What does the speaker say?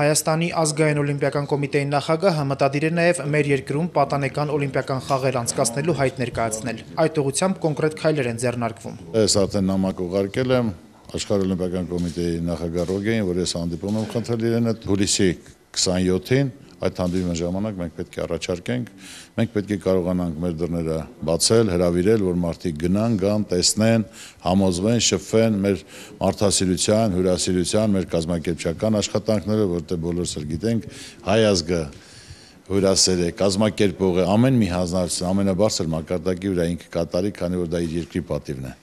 Հայաստանի ազգային օլիմպիական կոմիտեի նախագահը մտադիր է նաև մեր երկրում պատանեկան օլիմպիական խաղեր անցկացնելու հայտ ներկայացնել։ Այդ ուղղությամբ կոնկրետ քայլեր են ձեռնարկվում։ Ես արդեն նամակ ուղարկել եմ աշխարհ օլիմպիական կոմիտեի նախագահ Ռոգեին, որ ես հանդիպում եմ խնդրել իրեն հուլիսի 27-ին, այդ հանդիպման ժամանակ մենք պետք է առաջարկենք, մենք պետք է կարողանանք մեր դռները բացել, հրավիրել, որ մարդիկ գնան, գան, տեսնեն, համոզվեն, շփվեն մեր մարդասիրության, հյուրասիրության, մեր կազմակերպչական աշխատանքները, որտեղ բոլորս էլ գիտենք, հայ ազգը հյուրասեր է, կազմակերպող է, ամեն մի հանձնարարություն, ամենաբարձր մակարդակի վրա ինքը կատարի, քանի որ դա իր երկրի պատիվն է։